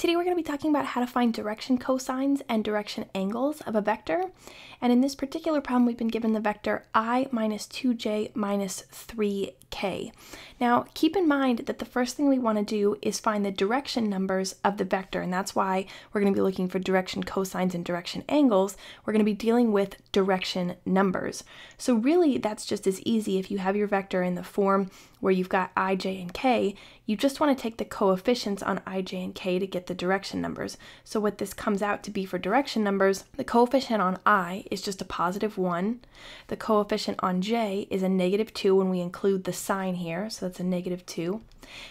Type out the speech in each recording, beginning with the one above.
Today we're going to be talking about how to find direction cosines and direction angles of a vector. And in this particular problem, we've been given the vector I minus 2j minus 3k. Now keep in mind that the first thing we want to do is find the direction numbers of the vector, and that's why we're going to be looking for direction cosines and direction angles. We're going to be dealing with direction numbers. So really that's just as easy if you have your vector in the form where you've got I, j, and k. You just want to take the coefficients on I, j, and k to get the direction numbers. So what this comes out to be for direction numbers, the coefficient on I is just a positive 1. The coefficient on j is a negative 2 when we include the sign here, so that's a negative 2.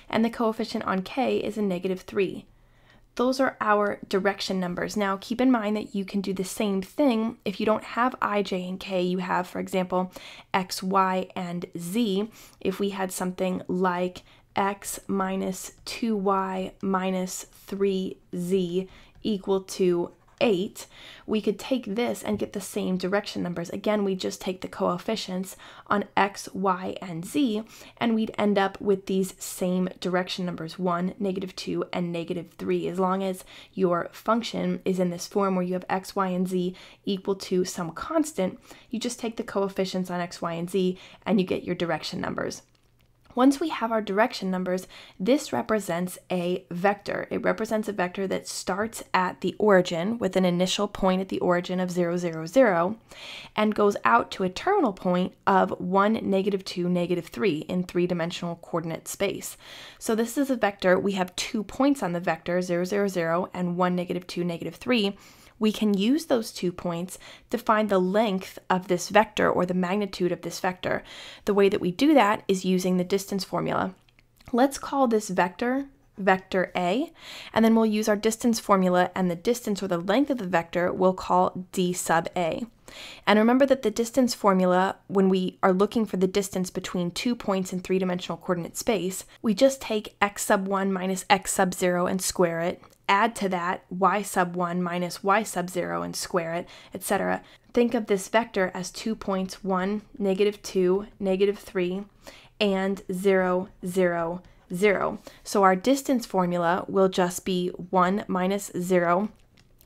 And the coefficient on k is a negative 3. Those are our direction numbers. Now keep in mind that you can do the same thing if you don't have I, j, and k. You have, for example, x, y, and z. If we had something like x minus 2y minus 3z equal to 8, we could take this and get the same direction numbers. Again, we just take the coefficients on x, y, and z, and we'd end up with these same direction numbers, 1, negative 2, and negative 3, as long as your function is in this form where you have x, y, and z equal to some constant. You just take the coefficients on x, y, and z, and you get your direction numbers. Once we have our direction numbers, this represents a vector. It represents a vector that starts at the origin with an initial point at the origin of 0, 0, 0, and goes out to a terminal point of 1, negative 2, negative 3 in three-dimensional coordinate space. So this is a vector. We have 2 points on the vector, 0, 0, 0, and 1, negative 2, negative 3. We can use those 2 points to find the length of this vector or the magnitude of this vector. The way that we do that is using the distance formula. Let's call this vector vector A, and then we'll use our distance formula, and the distance or the length of the vector we'll call d sub A. And remember that the distance formula, when we are looking for the distance between 2 points in three-dimensional coordinate space, we just take x sub 1 minus x sub 0 and square it, add to that y sub 1 minus y sub 0 and square it, etc. Think of this vector as 2 points, 1, negative 2, negative 3, and 0, 0, 0. So our distance formula will just be 1 minus 0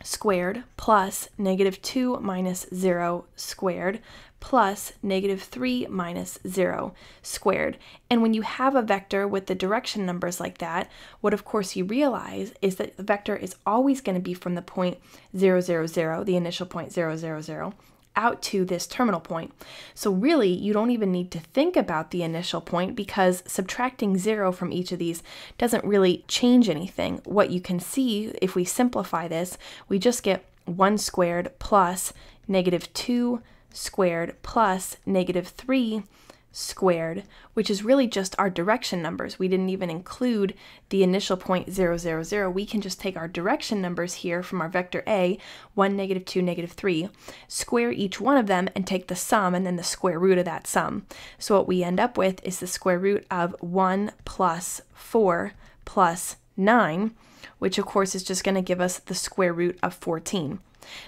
squared plus negative 2 minus 0 squared plus negative 3 minus 0 squared. And when you have a vector with the direction numbers like that, what of course you realize is that the vector is always going to be from the point 0, 0, 0, the initial point 0, 0, 0, out to this terminal point. So really, you don't even need to think about the initial point because subtracting 0 from each of these doesn't really change anything. What you can see, if we simplify this, we just get 1 squared plus negative 2 squared plus negative 3 squared, which is really just our direction numbers. We didn't even include the initial point 0, 0, 0. We can just take our direction numbers here from our vector A, 1, negative 2, negative 3, square each one of them and take the sum and then the square root of that sum. So what we end up with is the square root of 1 plus 4 plus 9, which of course is just going to give us the square root of 14.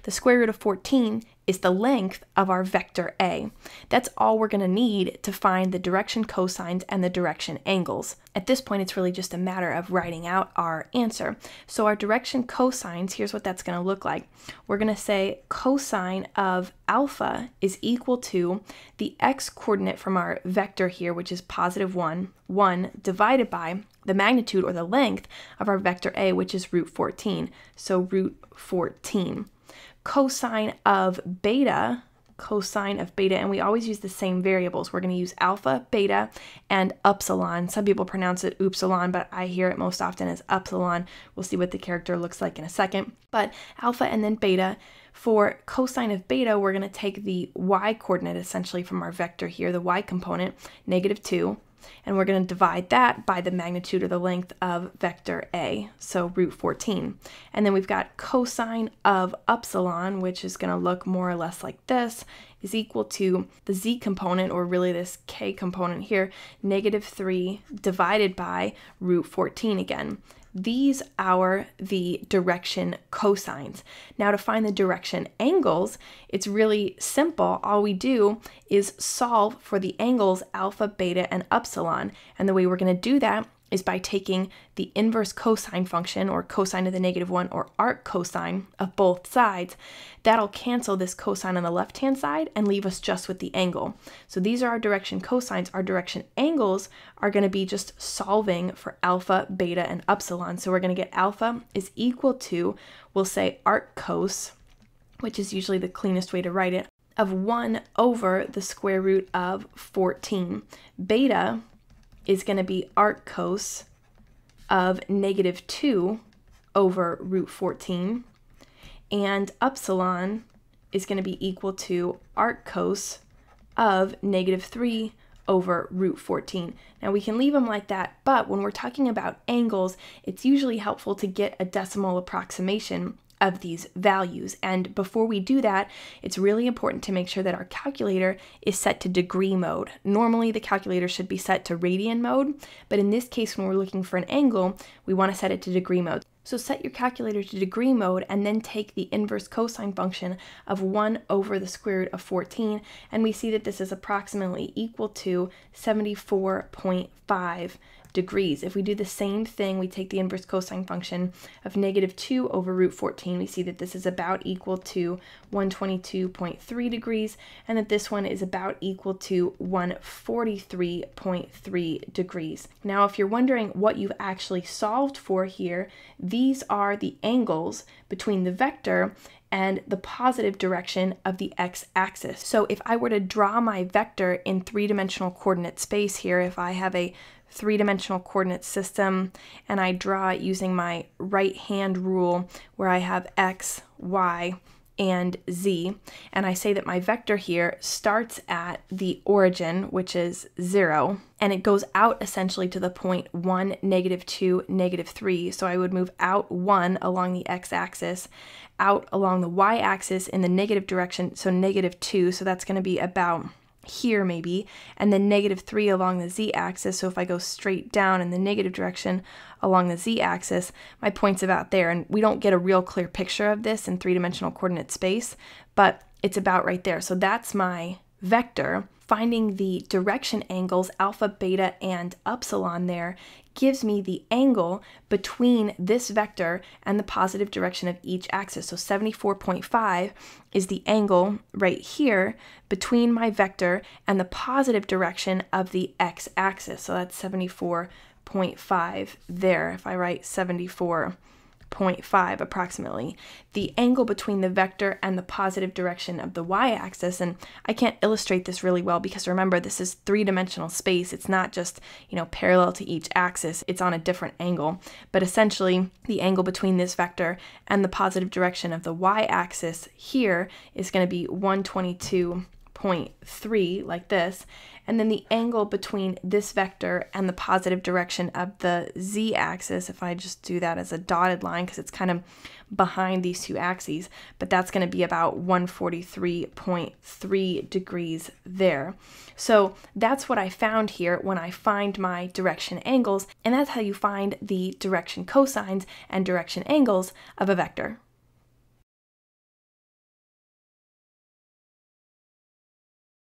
The square root of 14 is the length of our vector A. That's all we're going to need to find the direction cosines and the direction angles. At this point, it's really just a matter of writing out our answer. So our direction cosines, here's what that's going to look like. We're going to say cosine of alpha is equal to the x-coordinate from our vector here, which is positive 1, 1 divided by the magnitude or the length of our vector A, which is root 14. So root 14. Cosine of beta, and we always use the same variables. We're going to use alpha, beta, and upsilon. Some people pronounce it upsilon, but I hear it most often as upsilon. We'll see what the character looks like in a second. But alpha and then beta. For cosine of beta, we're going to take the y-coordinate essentially from our vector here, the y-component, negative 2, and we're going to divide that by the magnitude or the length of vector A, so root 14. And then we've got cosine of upsilon, which is going to look more or less like this, is equal to the z component, or really this k component here, negative 3 divided by root 14 again. These are the direction cosines. Now to find the direction angles, it's really simple. All we do is solve for the angles alpha, beta, and upsilon. And the way we're going to do that is by taking the inverse cosine function, or cosine of the -1, or arc cosine of both sides. That'll cancel this cosine on the left-hand side and leave us just with the angle. So these are our direction cosines. Our direction angles are going to be just solving for alpha, beta, and epsilon. So we're going to get alpha is equal to, we'll say arc cos, which is usually the cleanest way to write it, of 1 over the square root of 14. Beta is going to be arc cos of -2 over root 14. And epsilon is going to be equal to arc cos of -3 over root 14. Now we can leave them like that, but when we're talking about angles, it's usually helpful to get a decimal approximation of these values. And before we do that, it's really important to make sure that our calculator is set to degree mode. Normally the calculator should be set to radian mode, but in this case when we're looking for an angle, we want to set it to degree mode. So set your calculator to degree mode and then take the inverse cosine function of 1 over the square root of 14, and we see that this is approximately equal to 74.5 degrees. If we do the same thing, we take the inverse cosine function of -2 over root 14, we see that this is about equal to 122.3 degrees, and that this one is about equal to 143.3 degrees. Now, if you're wondering what you've actually solved for here, these are the angles between the vector and the positive direction of the x-axis. So if I were to draw my vector in three-dimensional coordinate space here, if I have a three-dimensional coordinate system and I draw it using my right-hand rule where I have x, y, and z, and I say that my vector here starts at the origin, which is 0, and it goes out essentially to the point 1, -2, -3. So I would move out 1 along the x-axis, out along the y-axis in the negative direction, so -2, so that's going to be about here maybe, and then -3 along the z-axis. So if I go straight down in the negative direction along the z-axis, my point's about there, and we don't get a real clear picture of this in three-dimensional coordinate space, but it's about right there. So that's my vector. Finding the direction angles, alpha, beta, and epsilon there, gives me the angle between this vector and the positive direction of each axis. So 74.5 is the angle right here between my vector and the positive direction of the x-axis. So that's 74.5 there, if I write 74.5 approximately, the angle between the vector and the positive direction of the y-axis. And I can't illustrate this really well because remember, this is three-dimensional space. It's not just, you know, parallel to each axis. It's on a different angle. But essentially, the angle between this vector and the positive direction of the y-axis here is going to be 122.3, like this, and then the angle between this vector and the positive direction of the z-axis, if I just do that as a dotted line because it's kind of behind these two axes, but that's going to be about 143.3 degrees there. So that's what I found here when I find my direction angles, and that's how you find the direction cosines and direction angles of a vector.